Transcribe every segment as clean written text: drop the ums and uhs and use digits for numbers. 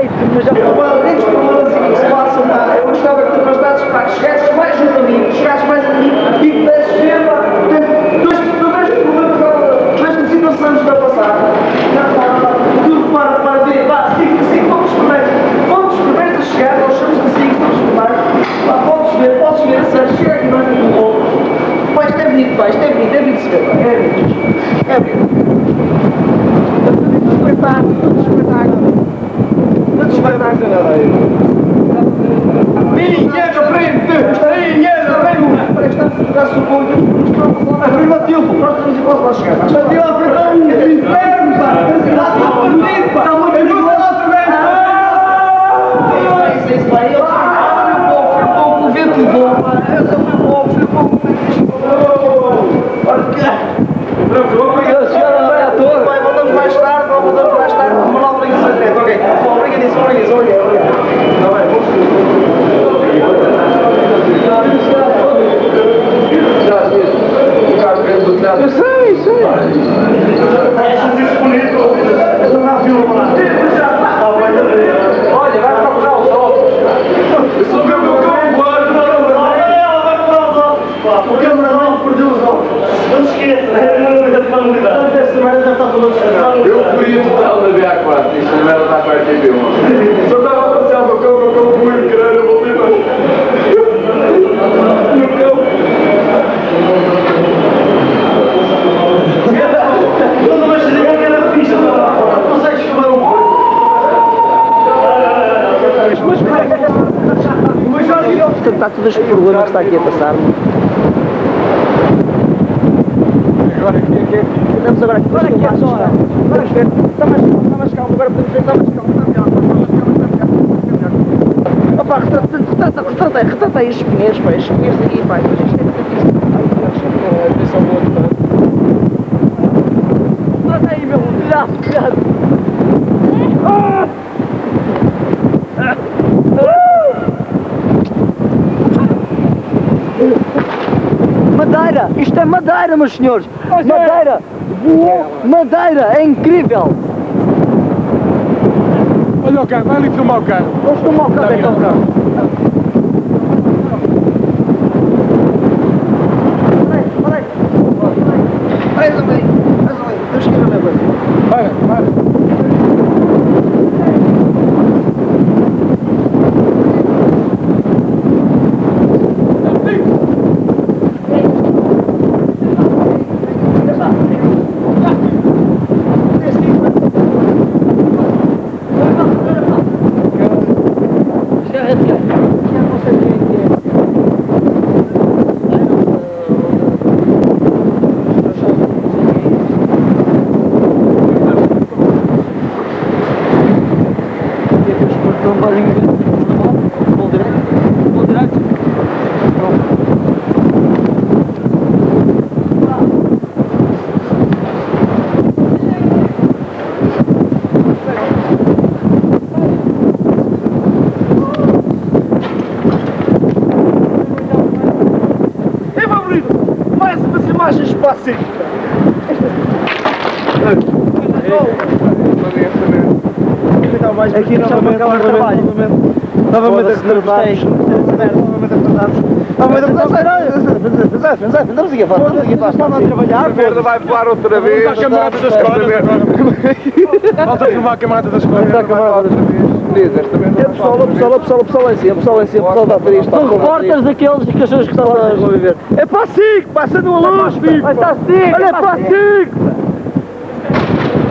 feito, mas já não há grandes problemas em que se passam lá. Eu gostava que tu bastasses para que chegasses mais junto a mim, e que das cheva, não vejo problemas agora, mas que situação está a passar. Tudo para ver, vá, siga, quando os primeiros a chegar, nós somos assim, vamos tomar, podes ver, a sério, chega aqui, não é muito bom. Pá, isto é bonito, é bonito de se ver, Madeira, meus senhores, Madeira, voou Madeira, é incrível! Olha o carro, vai ali filmar o carro. Vamos filmar o carro, então, carro. Olha aí, temos que ir a minha coisa. Aqui novamente estamos aqui a falar, a merda vai voar outra vez. Vamos à camarada das costas. Falta filmar a camarada das costas. O pessoal lá em cima, o pessoal está triste. São repórteres daqueles que as pessoas que estão lá a viver. É para a SIC, passa no luz, filho. Olha, é para a SIC.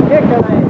Que é caralho?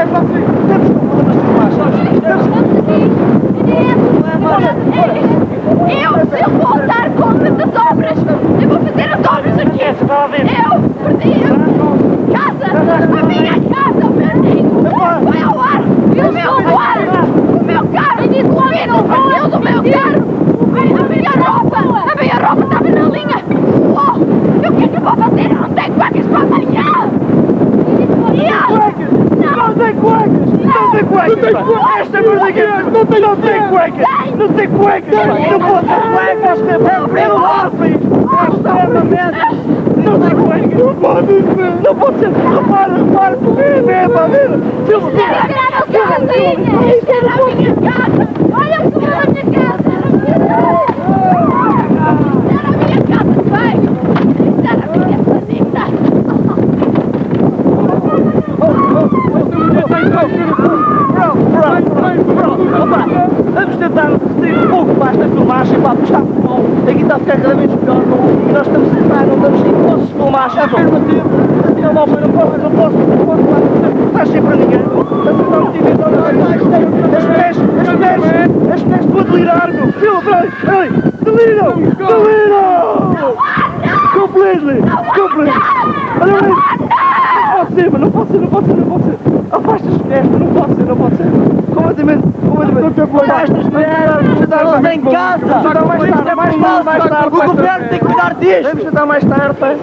Eu vou dar conta das obras! Eu vou fazer as obras aqui! Eu perdi a casa! A minha casa! Perdi! Vai ao ar! O meu ar! O meu carro! Deus, o meu carro! A minha roupa estava na linha! Oh! O que é que eu vou fazer? Não tem cuecas para amanhã! Não tem cuecas! Não tem cuecas! Esta música não tem cuecas! Não tem cuecas! Não pode ter cuecas! É um hóspede! É extremamente! Não tem cuecas! Não pode ser! Não pode ser! Repara! É para ver! Se eu quiser tirar a sua linha! Isto é na minha casa! Olha o que é na minha casa! Era a minha casa! Vai! Era a minha planeta! Vamos tentar resistir um pouco mais da filmagem, para apostar por bom. Aqui está a ficar cada vez melhor, não? Nós estamos a tentar, não estamos sem posses de filmagem. Afirmativo, não faz sempre a ninguém. Estamos a obter as pés estão a delirar, meu. Ei, deliram, deliram! Não pode ser. Afasta-se desta, não pode ser. Completamente. Estamos em casa. Vamos tentar mais tarde. O governo tem que cuidar disto. Vamos tentar mais tarde.